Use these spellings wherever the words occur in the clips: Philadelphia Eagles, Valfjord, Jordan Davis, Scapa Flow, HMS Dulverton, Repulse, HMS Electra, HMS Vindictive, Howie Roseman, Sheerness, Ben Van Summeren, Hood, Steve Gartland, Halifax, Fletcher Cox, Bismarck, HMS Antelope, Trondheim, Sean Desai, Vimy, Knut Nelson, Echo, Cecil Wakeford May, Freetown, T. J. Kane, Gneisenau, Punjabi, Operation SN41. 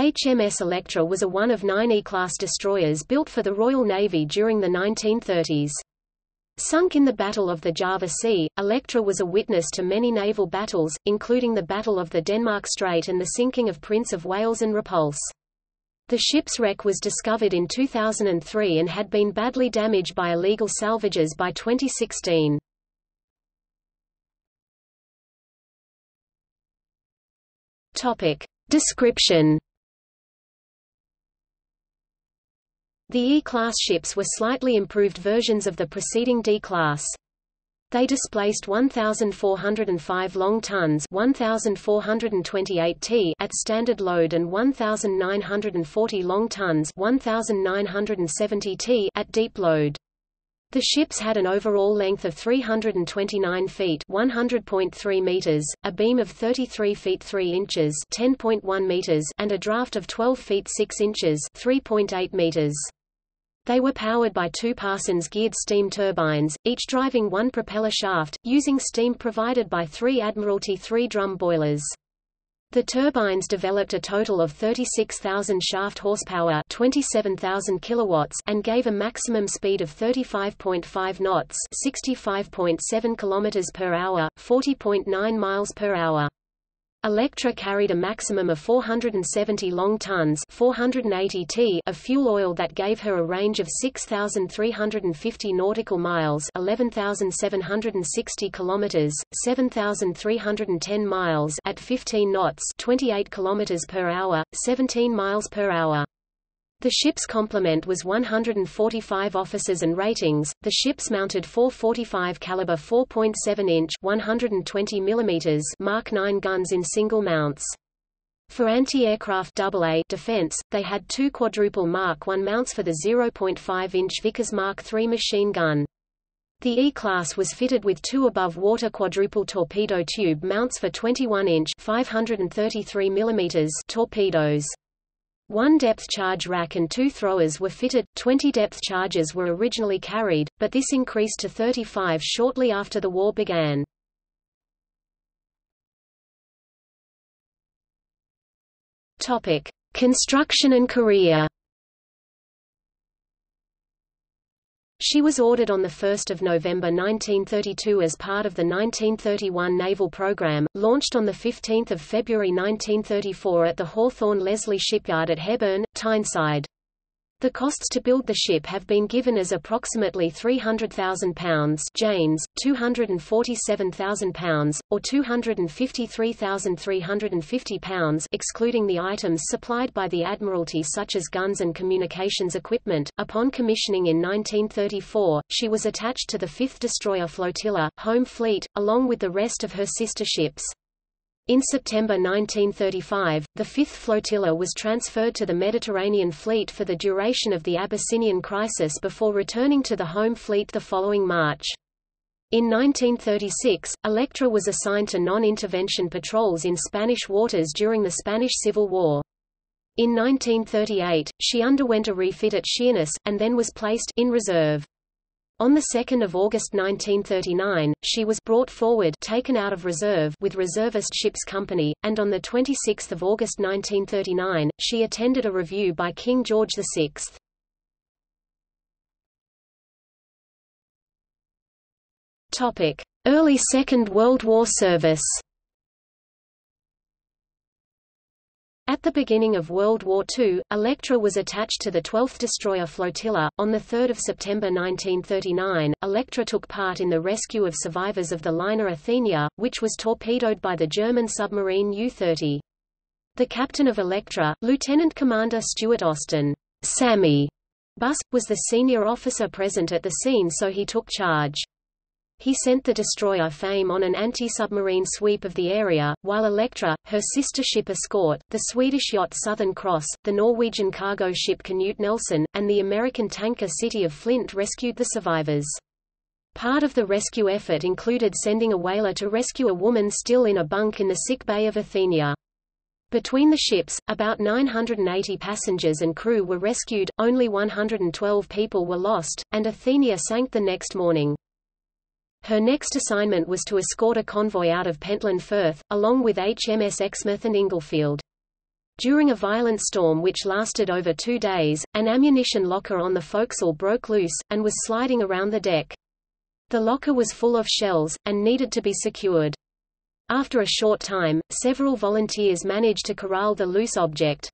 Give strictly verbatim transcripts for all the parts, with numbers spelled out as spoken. H M S Electra was a one of nine E-class destroyers built for the Royal Navy during the nineteen thirties. Sunk in the Battle of the Java Sea, Electra was a witness to many naval battles, including the Battle of the Denmark Strait and the sinking of Prince of Wales and Repulse. The ship's wreck was discovered in two thousand three and had been badly damaged by illegal salvages by twenty sixteen. Topic: Description. The E-class ships were slightly improved versions of the preceding D class. They displaced one thousand four hundred five long tons (one thousand four hundred twenty-eight tons) at standard load and one thousand nine hundred forty long tons (one thousand nine hundred seventy tons) at deep load. The ships had an overall length of three hundred twenty-nine feet (one hundred point three meters), a beam of thirty-three feet three inches (ten point one meters), and a draft of twelve feet six inches (three point eight meters). They were powered by two Parsons geared steam turbines, each driving one propeller shaft, using steam provided by three Admiralty three-drum boilers. The turbines developed a total of thirty-six thousand shaft horsepower (twenty-seven thousand kilowatts) and gave a maximum speed of thirty-five point five knots (sixty-five point seven kilometers per hour, forty point nine miles per hour). Electra carried a maximum of four hundred seventy long tons (four hundred eighty tons) of fuel oil that gave her a range of six thousand three hundred fifty nautical miles (eleven thousand seven hundred sixty kilometers, seven thousand three hundred ten miles) at fifteen knots (twenty-eight kilometers per hour, seventeen miles per hour). The ship's complement was one hundred forty-five officers and ratings. The ships mounted four forty-five caliber four point seven inch (one hundred twenty millimeters) Mark nine guns in single mounts. For anti-aircraft double A defense, they had two quadruple Mark one mounts for the zero point five inch Vickers Mark three machine gun. The E-class was fitted with two above-water quadruple torpedo tube mounts for twenty-one inch (five hundred thirty-three millimeters) torpedoes. One depth charge rack and two throwers were fitted. Twenty depth charges were originally carried, but this increased to thirty-five shortly after the war began. Topic: Construction and career. She was ordered on the first of November nineteen thirty-two as part of the nineteen thirty-one naval program, launched on the fifteenth of February nineteen thirty-four at the Hawthorn Leslie shipyard at Hebburn, Tyneside. The costs to build the ship have been given as approximately three hundred thousand pounds Janes, two hundred forty-seven thousand pounds, or two hundred fifty-three thousand three hundred fifty pounds excluding the items supplied by the Admiralty such as guns and communications equipment. Upon commissioning in nineteen thirty-four, she was attached to the fifth Destroyer Flotilla, Home Fleet, along with the rest of her sister ships. In September nineteen thirty-five, the fifth Flotilla was transferred to the Mediterranean Fleet for the duration of the Abyssinian crisis before returning to the Home Fleet the following March. In nineteen thirty-six, Electra was assigned to non-intervention patrols in Spanish waters during the Spanish Civil War. In nineteen thirty-eight, she underwent a refit at Sheerness, and then was placed in reserve. On the second of August nineteen thirty-nine, she was brought forward, taken out of reserve with Reservist Ships Company, and on the twenty-sixth of August nineteen thirty-nine, she attended a review by King George the sixth. Topic: Early Second World War service. At the beginning of World War Two, Electra was attached to the twelfth Destroyer Flotilla. On the third of September nineteen thirty-nine, Electra took part in the rescue of survivors of the liner Athenia, which was torpedoed by the German submarine U thirty. The captain of Electra, Lieutenant Commander Stuart Austin "Sammy" Buss, was the senior officer present at the scene, so he took charge. He sent the destroyer Fame on an anti-submarine sweep of the area, while Electra, her sister ship Escort, the Swedish yacht Southern Cross, the Norwegian cargo ship Knut Nelson, and the American tanker City of Flint rescued the survivors. Part of the rescue effort included sending a whaler to rescue a woman still in a bunk in the sick bay of Athenia. Between the ships, about nine hundred eighty passengers and crew were rescued, only one hundred twelve people were lost, and Athenia sank the next morning. Her next assignment was to escort a convoy out of Pentland Firth, along with H M S Exmouth and Inglefield. During a violent storm which lasted over two days, an ammunition locker on the forecastle broke loose, and was sliding around the deck. The locker was full of shells, and needed to be secured. After a short time, several volunteers managed to corral the loose object.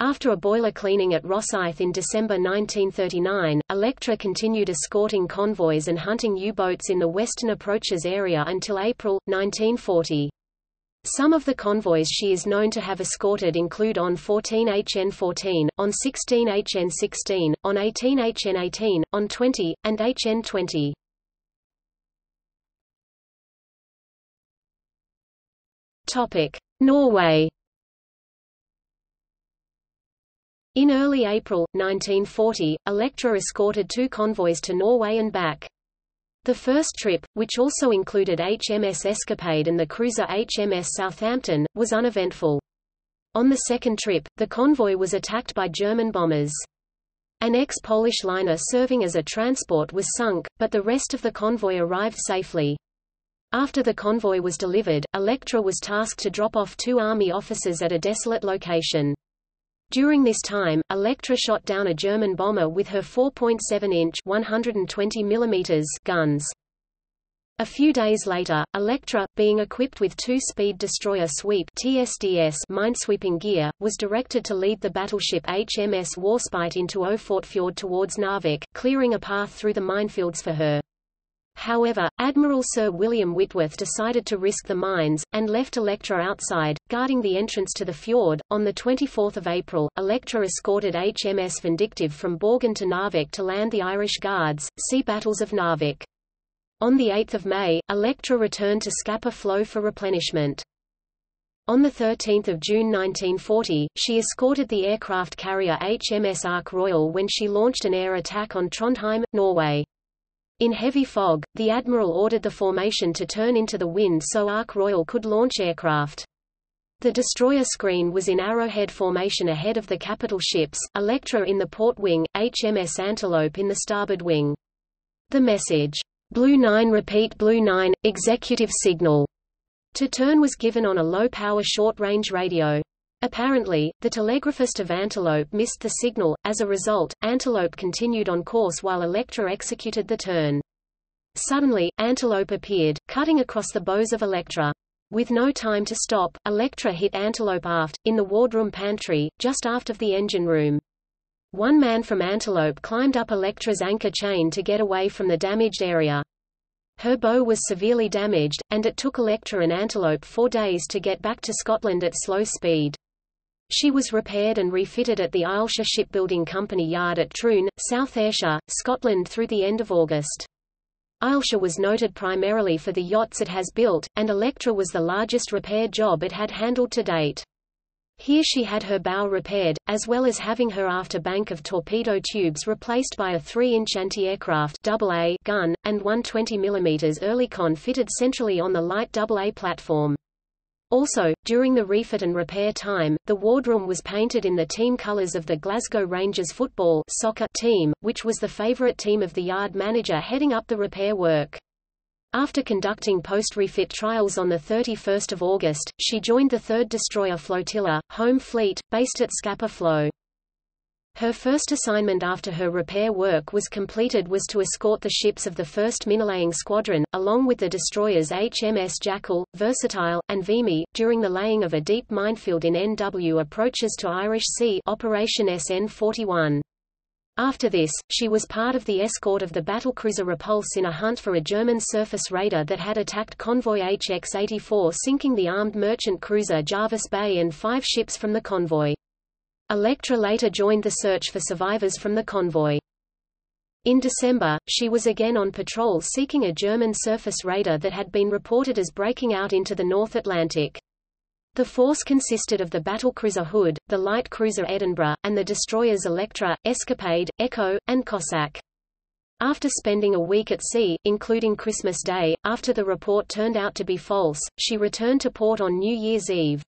After a boiler cleaning at Rosyth in December nineteen thirty-nine, Electra continued escorting convoys and hunting U-boats in the Western Approaches area until April nineteen forty. Some of the convoys she is known to have escorted include on fourteen H N fourteen, on sixteen H N sixteen, on eighteen H N eighteen, on twenty, and H N twenty. Norway. In early April nineteen forty, Electra escorted two convoys to Norway and back. The first trip, which also included H M S Escapade and the cruiser H M S Southampton, was uneventful. On the second trip, the convoy was attacked by German bombers. An ex-Polish liner serving as a transport was sunk, but the rest of the convoy arrived safely. After the convoy was delivered, Electra was tasked to drop off two army officers at a desolate location. During this time, Electra shot down a German bomber with her four point seven inch (one hundred twenty millimeters) guns. A few days later, Electra, being equipped with two-speed destroyer sweep (T S D S) minesweeping gear, was directed to lead the battleship H M S Warspite into Ofortfjord towards Narvik, clearing a path through the minefields for her. However, Admiral Sir William Whitworth decided to risk the mines, and left Electra outside, guarding the entrance to the fjord. On twenty-fourth of April, Electra escorted H M S Vindictive from Borgen to Narvik to land the Irish Guards, see Battles of Narvik. On eighth of May, Electra returned to Scapa Flow for replenishment. On thirteenth of June nineteen forty, she escorted the aircraft carrier H M S Ark Royal when she launched an air attack on Trondheim, Norway. In heavy fog, the Admiral ordered the formation to turn into the wind so Ark Royal could launch aircraft. The destroyer screen was in arrowhead formation ahead of the capital ships, Electra in the port wing, H M S Antelope in the starboard wing. The message, "Blue nine repeat Blue nine, executive signal," to turn was given on a low-power short-range radio. Apparently, the telegraphist of Antelope missed the signal. As a result, Antelope continued on course while Electra executed the turn. Suddenly, Antelope appeared, cutting across the bows of Electra. With no time to stop, Electra hit Antelope aft, in the wardroom pantry, just aft of the engine room. One man from Antelope climbed up Electra's anchor chain to get away from the damaged area. Her bow was severely damaged, and it took Electra and Antelope four days to get back to Scotland at slow speed. She was repaired and refitted at the Ailsa Shipbuilding Company yard at Troon, South Ayrshire, Scotland through the end of August. Ailsa was noted primarily for the yachts it has built, and Electra was the largest repair job it had handled to date. Here she had her bow repaired, as well as having her after bank of torpedo tubes replaced by a three inch anti-aircraft double A gun, and one twenty millimeter Oerlikon fitted centrally on the light double A platform. Also, during the refit and repair time, the wardroom was painted in the team colours of the Glasgow Rangers football soccer team, which was the favourite team of the yard manager heading up the repair work. After conducting post-refit trials on thirty-first of August, she joined the third Destroyer Flotilla, Home Fleet, based at Scapa Flow. Her first assignment after her repair work was completed was to escort the ships of the first Minelaying Squadron, along with the destroyers H M S Jackal, Versatile, and Vimy, during the laying of a deep minefield in N W approaches to Irish Sea, Operation S N forty-one. After this, she was part of the escort of the battlecruiser Repulse in a hunt for a German surface raider that had attacked convoy H X eighty-four, sinking the armed merchant cruiser Jervis Bay and five ships from the convoy. Electra later joined the search for survivors from the convoy. In December, she was again on patrol seeking a German surface raider that had been reported as breaking out into the North Atlantic. The force consisted of the battlecruiser Hood, the light cruiser Edinburgh, and the destroyers Electra, Escapade, Echo, and Cossack. After spending a week at sea, including Christmas Day, after the report turned out to be false, she returned to port on New Year's Eve.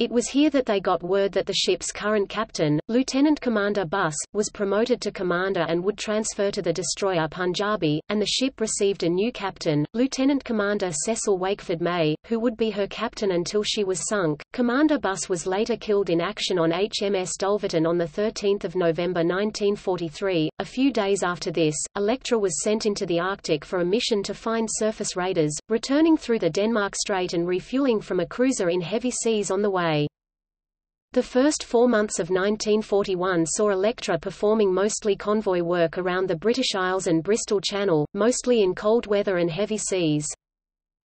It was here that they got word that the ship's current captain, Lieutenant Commander Buss, was promoted to commander and would transfer to the destroyer Punjabi, and the ship received a new captain, Lieutenant Commander Cecil Wakeford May, who would be her captain until she was sunk. Commander Buss was later killed in action on H M S Dulverton on the thirteenth of November nineteen forty-three. A few days after this, Electra was sent into the Arctic for a mission to find surface raiders, returning through the Denmark Strait and refueling from a cruiser in heavy seas on the way. The first four months of nineteen forty-one saw Electra performing mostly convoy work around the British Isles and Bristol Channel, mostly in cold weather and heavy seas.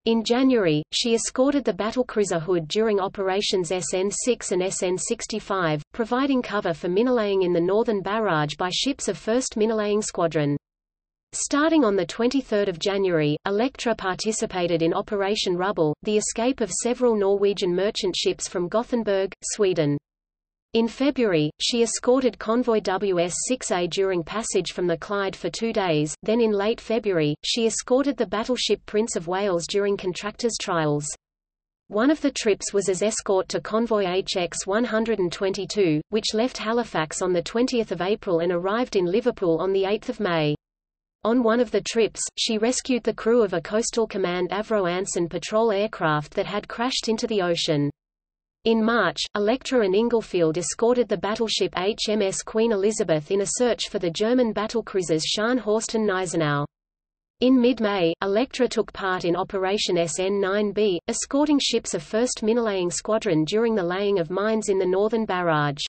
In January, she escorted the battlecruiser Hood during operations S N six and S N sixty-five, providing cover for minelaying in the northern barrage by ships of first Minelaying Squadron. Starting on the twenty-third of January, Electra participated in Operation Rubble, the escape of several Norwegian merchant ships from Gothenburg, Sweden. In February, she escorted convoy W S six A during passage from the Clyde for two days, then in late February, she escorted the battleship Prince of Wales during contractors' trials. One of the trips was as escort to convoy H X one twenty-two, which left Halifax on the twentieth of April and arrived in Liverpool on the eighth of May. On one of the trips, she rescued the crew of a Coastal Command Avro Anson patrol aircraft that had crashed into the ocean. In March, Electra and Inglefield escorted the battleship H M S Queen Elizabeth in a search for the German battlecruisers Scharnhorst and Gneisenau. In mid-May, Electra took part in Operation S N nine B, escorting ships of first Minelaying Squadron during the laying of mines in the northern barrage.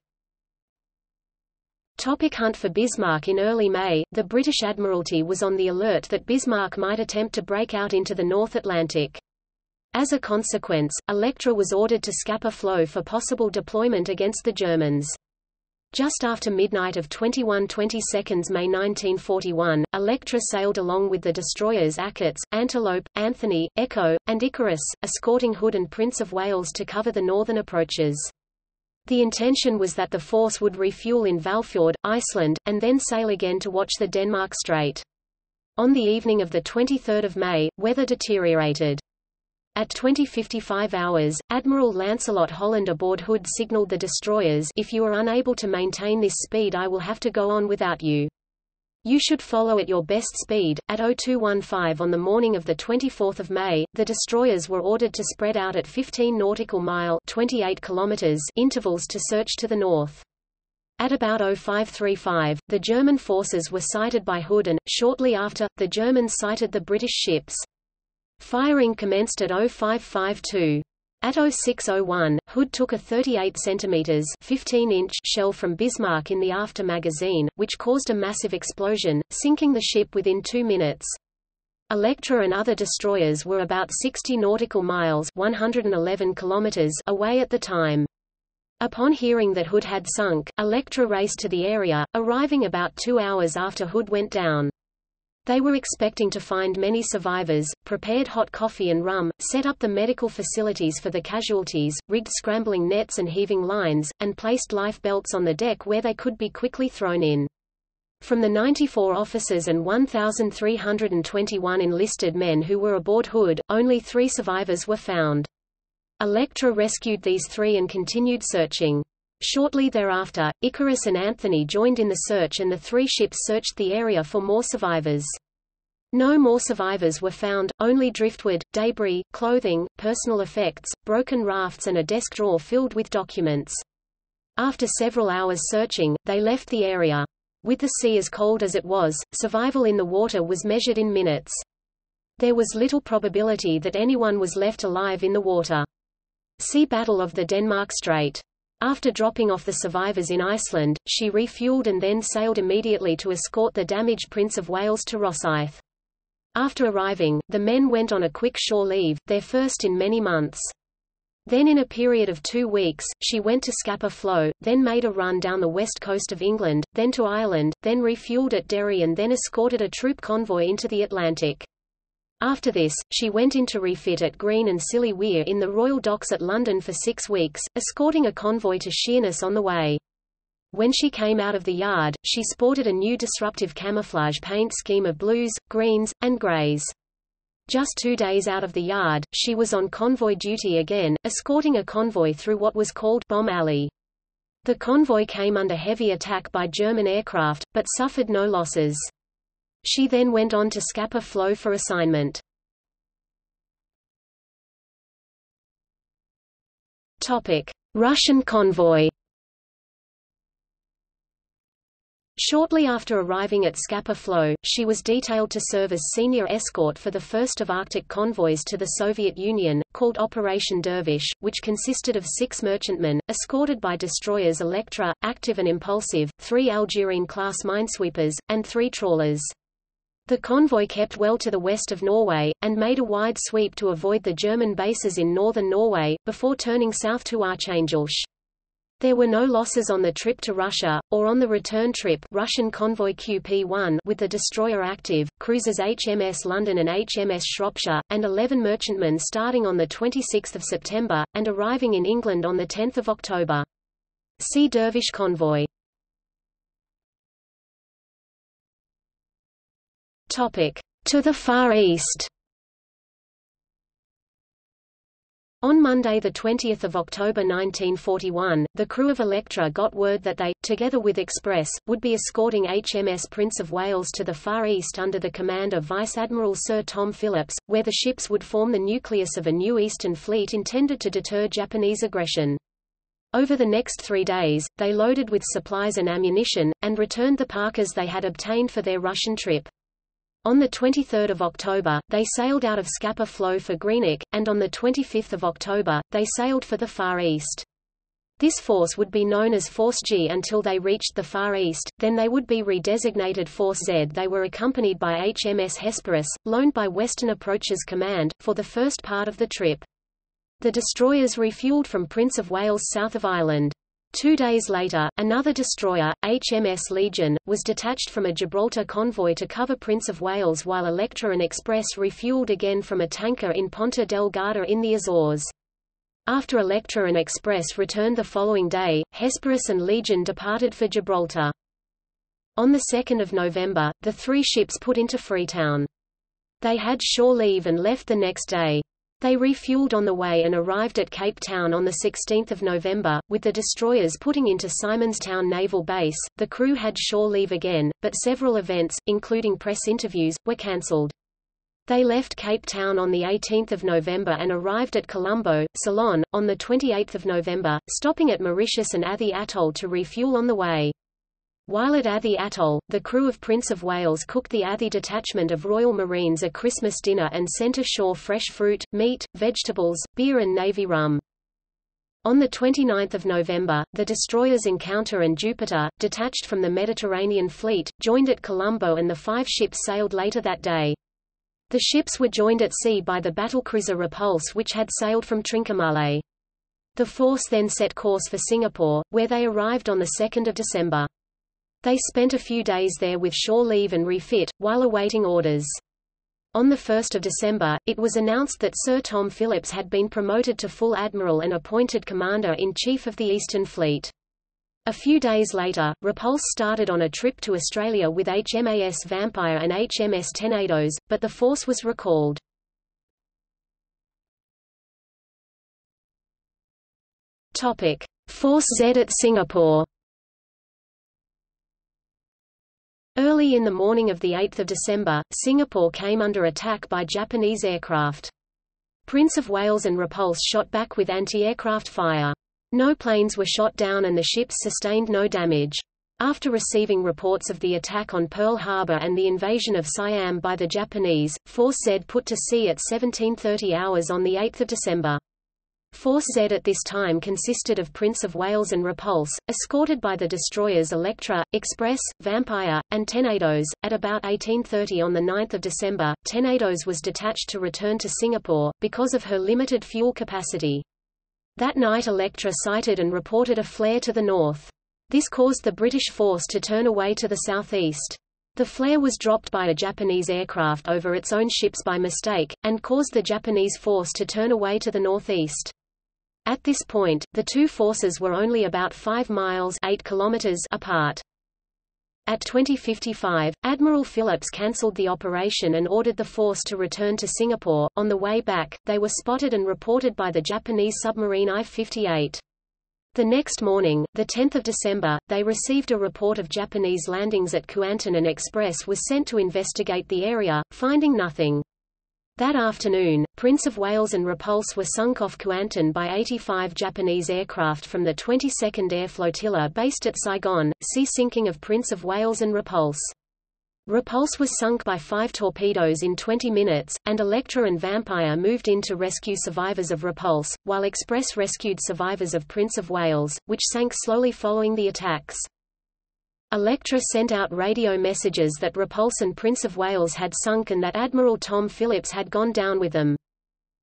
Topic hunt for Bismarck. In early May, the British Admiralty was on the alert that Bismarck might attempt to break out into the North Atlantic. As a consequence, Electra was ordered to Scapa Flow for possible deployment against the Germans. Just after midnight of the twenty-second of May nineteen forty-one, Electra sailed along with the destroyers Achatz, Antelope, Anthony, Echo, and Icarus, escorting Hood and Prince of Wales to cover the northern approaches. The intention was that the force would refuel in Valfjord, Iceland, and then sail again to watch the Denmark Strait. On the evening of the twenty-third of May, weather deteriorated. At twenty fifty-five hours, Admiral Lancelot Holland aboard Hood signaled the destroyers, "If you are unable to maintain this speed, I will have to go on without you. You should follow at your best speed." At oh two fifteen on the morning of the twenty-fourth of May, the destroyers were ordered to spread out at fifteen nautical mile (twenty-eight kilometers) intervals to search to the north. At about oh five thirty-five, the German forces were sighted by Hood and, shortly after, the Germans sighted the British ships. Firing commenced at oh five fifty-two. At oh six oh one, Hood took a thirty-eight centimeter fifteen inch shell from Bismarck in the after magazine, which caused a massive explosion, sinking the ship within two minutes. Electra and other destroyers were about sixty nautical miles (one hundred eleven kilometers) away at the time. Upon hearing that Hood had sunk, Electra raced to the area, arriving about two hours after Hood went down. They were expecting to find many survivors, prepared hot coffee and rum, set up the medical facilities for the casualties, rigged scrambling nets and heaving lines, and placed life belts on the deck where they could be quickly thrown in. From the ninety-four officers and one thousand three hundred twenty-one enlisted men who were aboard Hood, only three survivors were found. Electra rescued these three and continued searching. Shortly thereafter, Icarus and Anthony joined in the search and the three ships searched the area for more survivors. No more survivors were found, only driftwood, debris, clothing, personal effects, broken rafts and a desk drawer filled with documents. After several hours searching, they left the area. With the sea as cold as it was, survival in the water was measured in minutes. There was little probability that anyone was left alive in the water. See Battle of the Denmark Strait. After dropping off the survivors in Iceland, she refueled and then sailed immediately to escort the damaged Prince of Wales to Rosyth. After arriving, the men went on a quick shore leave, their first in many months. Then in a period of two weeks, she went to Scapa Flow, then made a run down the west coast of England, then to Ireland, then refueled at Derry and then escorted a troop convoy into the Atlantic. After this, she went into refit at Green and Scilly Weir in the Royal Docks at London for six weeks, escorting a convoy to Sheerness on the way. When she came out of the yard, she sported a new disruptive camouflage paint scheme of blues, greens, and greys. Just two days out of the yard, she was on convoy duty again, escorting a convoy through what was called Bomb Alley. The convoy came under heavy attack by German aircraft, but suffered no losses. She then went on to Scapa Flow for assignment. Russian convoy. Shortly after arriving at Scapa Flow, she was detailed to serve as senior escort for the first of Arctic convoys to the Soviet Union, called Operation Dervish, which consisted of six merchantmen, escorted by destroyers Electra, active and impulsive, three Algerine-class minesweepers, and three trawlers. The convoy kept well to the west of Norway, and made a wide sweep to avoid the German bases in northern Norway, before turning south to Archangelsk. There were no losses on the trip to Russia, or on the return trip Russian convoy Q P one with the destroyer active, cruisers H M S London and H M S Shropshire, and eleven merchantmen starting on the twenty-sixth of September, and arriving in England on the tenth of October. See Dervish Convoy. To the Far East. On Monday the twentieth of October nineteen forty-one, the crew of Electra got word that they, together with Express, would be escorting H M S Prince of Wales to the Far East under the command of Vice Admiral Sir Tom Phillips, where the ships would form the nucleus of a new Eastern fleet intended to deter Japanese aggression. Over the next three days, they loaded with supplies and ammunition, and returned the parkas they had obtained for their Russian trip. On the twenty-third of October, they sailed out of Scapa Flow for Greenock, and on the twenty-fifth of October, they sailed for the Far East. This force would be known as Force G until they reached the Far East, then they would be redesignated Force Z. They were accompanied by H M S Hesperus, loaned by Western Approaches Command, for the first part of the trip. The destroyers refueled from Prince of Wales south of Ireland. Two days later, another destroyer, H M S Legion, was detached from a Gibraltar convoy to cover Prince of Wales while Electra and Express refueled again from a tanker in Ponta Delgada in the Azores. After Electra and Express returned the following day, Hesperus and Legion departed for Gibraltar. On the second of November, the three ships put into Freetown. They had shore leave and left the next day. They refueled on the way and arrived at Cape Town on the sixteenth of November, with the destroyers putting into Simonstown Naval Base. The crew had shore leave again, but several events, including press interviews, were cancelled. They left Cape Town on the eighteenth of November and arrived at Colombo, Ceylon, on the twenty-eighth of November, stopping at Mauritius and Athi Atoll to refuel on the way. While at Athi Atoll, the crew of Prince of Wales cooked the Athi detachment of Royal Marines a Christmas dinner and sent ashore fresh fruit, meat, vegetables, beer and navy rum. On the twenty-ninth of November, the destroyers Encounter and Jupiter, detached from the Mediterranean fleet, joined at Colombo and the five ships sailed later that day. The ships were joined at sea by the battlecruiser Repulse, which had sailed from Trincomalee. The force then set course for Singapore, where they arrived on the second of December. They spent a few days there with shore leave and refit, while awaiting orders. On the first of December, it was announced that Sir Tom Phillips had been promoted to full admiral and appointed commander-in-chief of the Eastern Fleet. A few days later, Repulse started on a trip to Australia with H M A S Vampire and H M S Tenados, but the force was recalled. Force Z at Singapore. Early in the morning of the eighth of December, Singapore came under attack by Japanese aircraft. Prince of Wales and Repulse shot back with anti-aircraft fire. No planes were shot down and the ships sustained no damage. After receiving reports of the attack on Pearl Harbor and the invasion of Siam by the Japanese, Force Z put to sea at seventeen thirty hours on the eighth of December. Force Z at this time consisted of Prince of Wales and Repulse, escorted by the destroyers Electra, Express, Vampire, and Tenados. At about eighteen thirty on the ninth of December, Tenados was detached to return to Singapore, because of her limited fuel capacity. That night Electra sighted and reported a flare to the north. This caused the British force to turn away to the southeast. The flare was dropped by a Japanese aircraft over its own ships by mistake, and caused the Japanese force to turn away to the northeast. At this point, the two forces were only about five miles (eight kilometers) apart. At twenty fifty-five, Admiral Phillips cancelled the operation and ordered the force to return to Singapore. On the way back, they were spotted and reported by the Japanese submarine I fifty-eight. The next morning, the tenth of December, they received a report of Japanese landings at Kuantan, and Express was sent to investigate the area, finding nothing. That afternoon, Prince of Wales and Repulse were sunk off Kuantan by eighty-five Japanese aircraft from the twenty-second Air Flotilla based at Saigon. See sinking of Prince of Wales and Repulse. Repulse was sunk by five torpedoes in twenty minutes, and Electra and Vampire moved in to rescue survivors of Repulse, while Express rescued survivors of Prince of Wales, which sank slowly following the attacks. Electra sent out radio messages that Repulse and Prince of Wales had sunk and that Admiral Tom Phillips had gone down with them.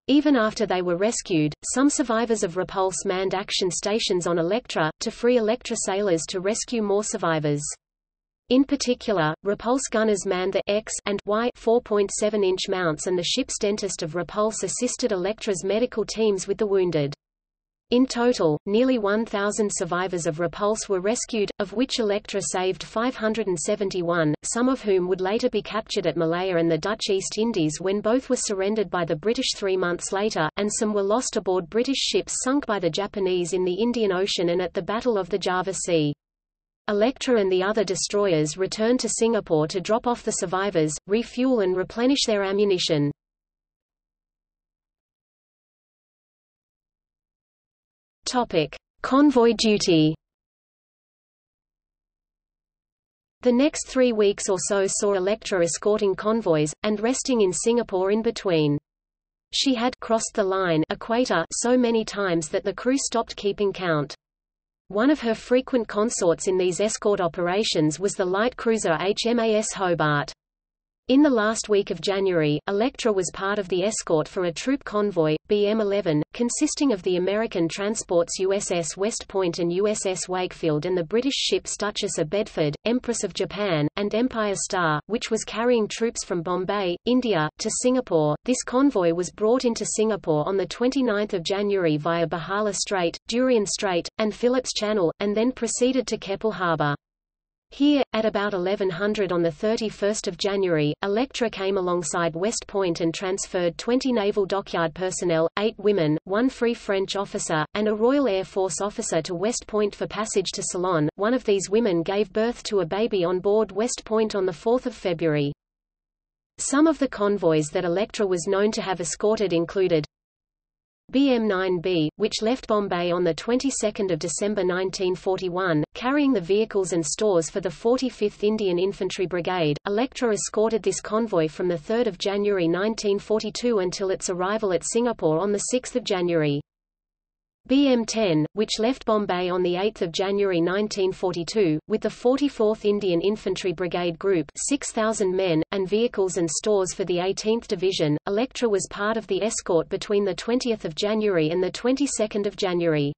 Even after they were rescued, some survivors of Repulse manned action stations on Electra, to free Electra sailors to rescue more survivors. In particular, Repulse gunners manned the X and Y four point seven inch mounts, and the ship's dentist of Repulse assisted Electra's medical teams with the wounded. In total, nearly one thousand survivors of Repulse were rescued, of which Electra saved five hundred seventy-one, some of whom would later be captured at Malaya and the Dutch East Indies when both were surrendered by the British three months later, and some were lost aboard British ships sunk by the Japanese in the Indian Ocean and at the Battle of the Java Sea. Electra and the other destroyers returned to Singapore to drop off the survivors, refuel and replenish their ammunition. Topic: Convoy duty. The next three weeks or so saw Electra escorting convoys and resting in Singapore in between. She had crossed the line equator so many times that the crew stopped keeping count. One of her frequent consorts in these escort operations was the light cruiser H M A S Hobart. In the last week of January, Electra was part of the escort for a troop convoy, B M eleven, consisting of the American transports U S S West Point and U S S Wakefield and the British ships Duchess of Bedford, Empress of Japan, and Empire Star, which was carrying troops from Bombay, India, to Singapore. This convoy was brought into Singapore on the twenty-ninth of January via Bahala Strait, Durian Strait, and Phillips Channel, and then proceeded to Keppel Harbour. Here, at about eleven hundred on the thirty-first of January, Electra came alongside West Point and transferred twenty naval dockyard personnel, eight women, one Free French officer, and a Royal Air Force officer to West Point for passage to Ceylon. One of these women gave birth to a baby on board West Point on the fourth of February. Some of the convoys that Electra was known to have escorted included B M nine B, which left Bombay on the twenty-second of December nineteen forty-one, carrying the vehicles and stores for the forty-fifth Indian Infantry Brigade. Electra escorted this convoy from the third of January nineteen forty-two until its arrival at Singapore on the sixth of January. B M ten, which left Bombay on the eighth of January nineteen forty-two, with the forty-fourth Indian Infantry Brigade Group, six thousand men, and vehicles and stores for the eighteenth Division. Electra was part of the escort between the twentieth of January and the twenty-second of January.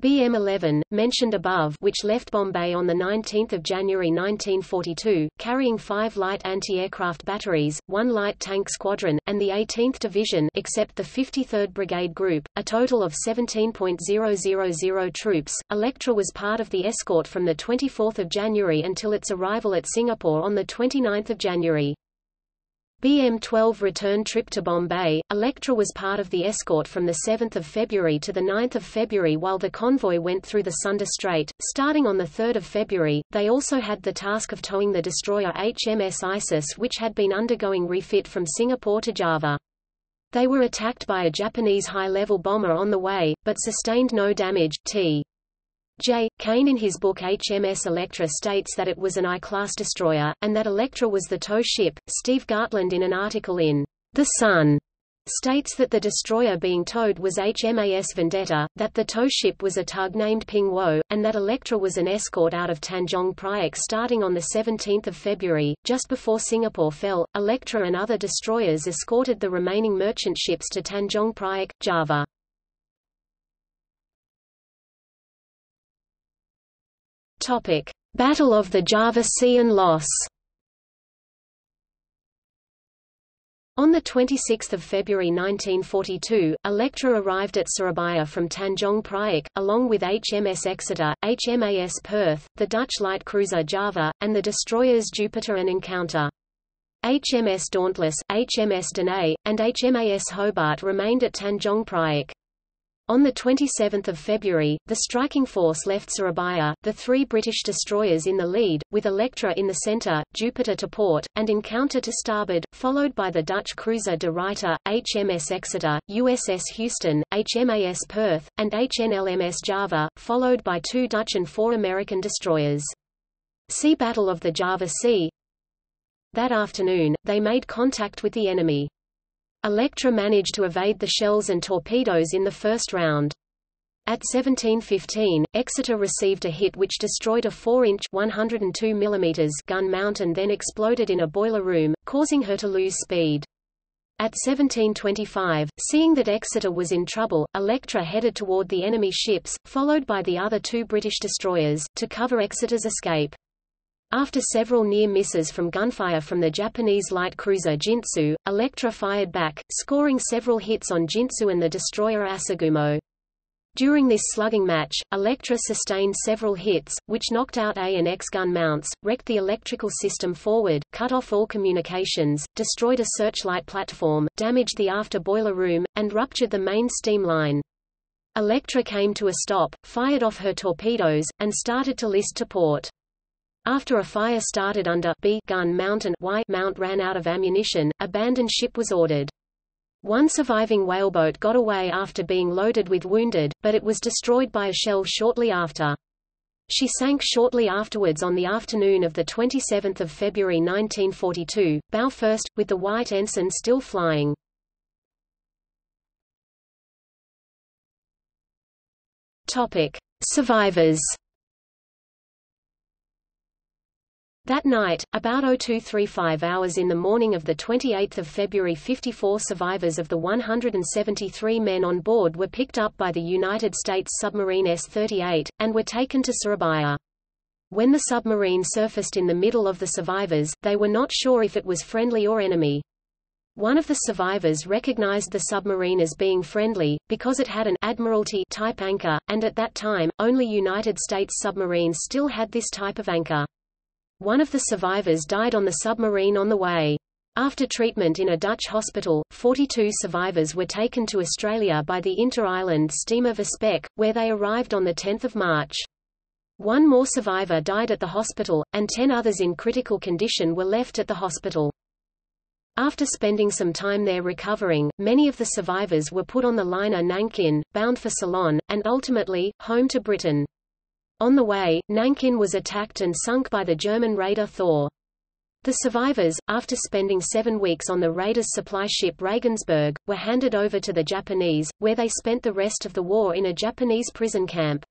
B M eleven, mentioned above, which left Bombay on the nineteenth of January nineteen forty-two, carrying five light anti-aircraft batteries, one light tank squadron, and the eighteenth Division, except the fifty-third Brigade Group, a total of seventeen thousand troops. Electra was part of the escort from the twenty-fourth of January until its arrival at Singapore on the twenty-ninth of January. B M twelve return trip to Bombay. Electra was part of the escort from the seventh of February to the ninth of February while the convoy went through the Sunda Strait. Starting on the third of February, they also had the task of towing the destroyer H M S Isis, which had been undergoing refit from Singapore to Java. They were attacked by a Japanese high-level bomber on the way, but sustained no damage. T. J. Kane in his book H M S Electra states that it was an E class destroyer, and that Electra was the tow ship. Steve Gartland in an article in The Sun states that the destroyer being towed was H M A S Vendetta, that the tow ship was a tug named Ping Wo, and that Electra was an escort out of Tanjong Priok starting on the seventeenth of February. Just before Singapore fell, Electra and other destroyers escorted the remaining merchant ships to Tanjong Priok, Java. Topic: Battle of the Java Sea and loss. On twenty-sixth of February nineteen forty-two, Electra arrived at Surabaya from Tanjung Priok, along with H M S Exeter, H M A S Perth, the Dutch light cruiser Java, and the destroyers Jupiter and Encounter. H M S Dauntless, H M S Danae, and H M A S Hobart remained at Tanjung Priok. On twenty-seventh of February, the striking force left Surabaya, the three British destroyers in the lead, with Electra in the centre, Jupiter to port, and Encounter to starboard, followed by the Dutch cruiser De Ruyter, H M S Exeter, U S S Houston, H M A S Perth, and H N L M S Java, followed by two Dutch and four American destroyers. Sea Battle of the Java Sea. That afternoon, they made contact with the enemy. Electra managed to evade the shells and torpedoes in the first round. At seventeen fifteen, Exeter received a hit which destroyed a four-inch (one hundred two millimeter) gun mount and then exploded in a boiler room, causing her to lose speed. At seventeen twenty-five, seeing that Exeter was in trouble, Electra headed toward the enemy ships, followed by the other two British destroyers, to cover Exeter's escape. After several near misses from gunfire from the Japanese light cruiser Jintsu, Electra fired back, scoring several hits on Jintsu and the destroyer Asagumo. During this slugging match, Electra sustained several hits, which knocked out A and X gun mounts, wrecked the electrical system forward, cut off all communications, destroyed a searchlight platform, damaged the after boiler room, and ruptured the main steam line. Electra came to a stop, fired off her torpedoes, and started to list to port. After a fire started under B gun mount and Y mount ran out of ammunition, abandoned ship was ordered. One surviving whaleboat got away after being loaded with wounded, but it was destroyed by a shell shortly after. She sank shortly afterwards on the afternoon of the twenty-seventh of February nineteen forty-two, bow first, with the white ensign still flying. Topic: Survivors. That night, about oh two thirty-five hours in the morning of twenty-eighth of February, fifty-four survivors of the one hundred seventy-three men on board were picked up by the United States submarine S thirty-eight, and were taken to Surabaya. When the submarine surfaced in the middle of the survivors, they were not sure if it was friendly or enemy. One of the survivors recognized the submarine as being friendly, because it had an Admiralty type anchor, and at that time, only United States submarines still had this type of anchor. One of the survivors died on the submarine on the way. After treatment in a Dutch hospital, forty-two survivors were taken to Australia by the inter-island steamer Vespec, where they arrived on the tenth of March. One more survivor died at the hospital, and ten others in critical condition were left at the hospital. After spending some time there recovering, many of the survivors were put on the liner Nankin, bound for Ceylon, and ultimately, home to Britain. On the way, Nankin was attacked and sunk by the German raider Thor. The survivors, after spending seven weeks on the raiders' supply ship Regensburg, were handed over to the Japanese, where they spent the rest of the war in a Japanese prison camp.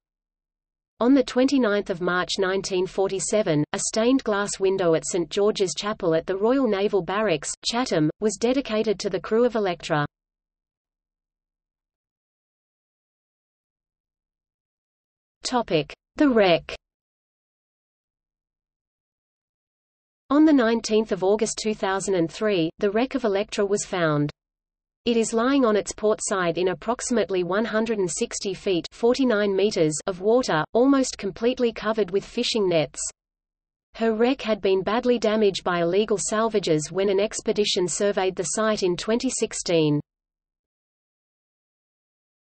On twenty-ninth of March nineteen forty-seven, a stained-glass window at Saint George's Chapel at the Royal Naval Barracks, Chatham, was dedicated to the crew of Electra. The wreck. On the nineteenth of August two thousand three, the wreck of Electra was found. It is lying on its port side in approximately one hundred sixty feet (forty-nine meters) of water, almost completely covered with fishing nets. Her wreck had been badly damaged by illegal salvages when an expedition surveyed the site in twenty sixteen.